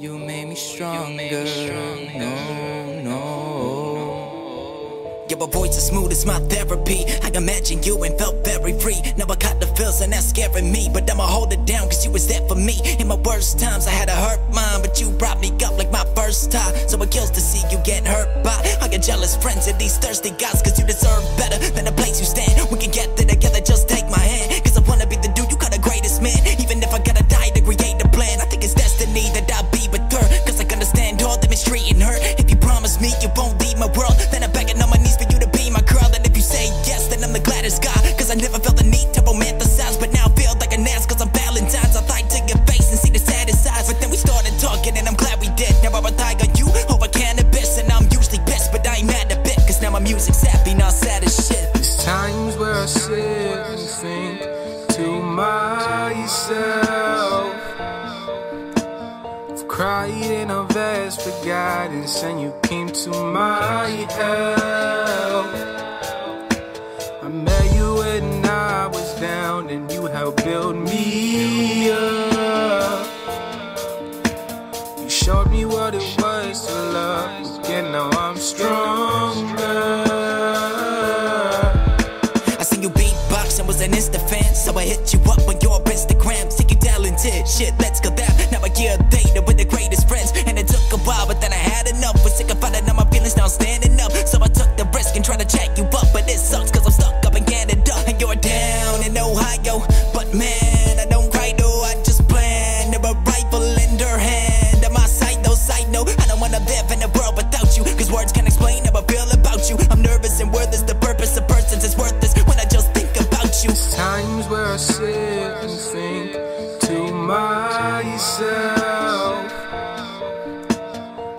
You made me stronger. No, no. Yeah, but voice is smooth as my therapy. I imagined you and felt very free. Now I got the feels and that's scaring me, but I'ma hold it down cause you was there for me. In my worst times I had a hurt mind, but you brought me up like my first time. So it kills to see you get hurt by all your jealous friends and these thirsty guys, cause you deserve better than the place you stand. We can get there together, just take my hand, cause I wanna be the dude, you got the greatest man. Even if I gotta die to create a plan, I think it's destiny that I'll be with her, cause I understand all that mistreating her. If you promise me you won't leave my world, then I'm begging on my knees for you to be my girl. And if you say yes, then I'm the gladdest guy, cause I never felt the need to romanticize, but now I feel like an ass cause I'm Valentine's. I lied to your face and see the saddest eyes, but then we started talking and I'm glad we did. Now I'm a tiger, you over cannabis, and I'm usually pissed, but I ain't mad a bit, cause now my music's happy, not sad as shit. There's times where I sit and think to myself, I've cried and I've asked for guidance, and you came to my help. I met you when I was down, and you helped build me up. You showed me what it was to love, and now I'm stronger. I seen you beatbox and was an Insta fan, so I hit you up on your Instagram. See you talented, shit, let's go down. Now a year later, we're the greatest friends, and it took a while, but then I had enough. Was sick of finding out my feelings, now I'm standing up. So I took the risk and tried to check you up, but it sucks cause I'm stuck up in Canada, and you're down in Ohio. But man, I don't cry though, I just plan. Never rifle in her hand, on my side though, side note, I don't wanna live in a world without you, cause words can't explain how I feel about you. I'm nervous and worthless, the purpose of persons is worthless when I just think about you. There's times where I sit and think to myself,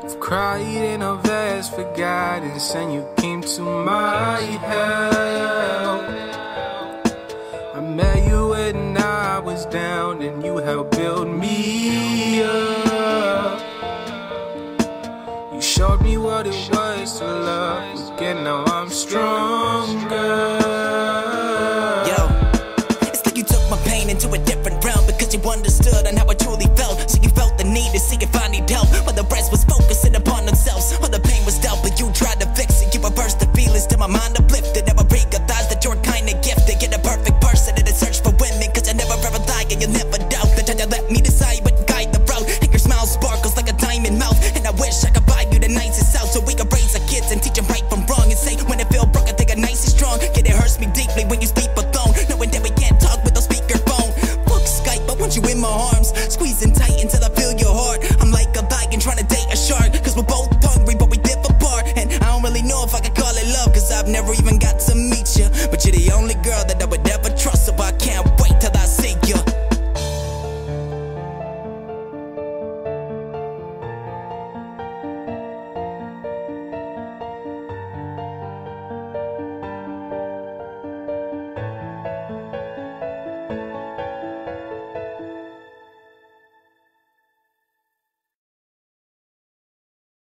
I've cried and I've asked for guidance, and you came to my help. I met you when I was down, and you helped build me up. You showed me what it was to love, and now I'm stronger.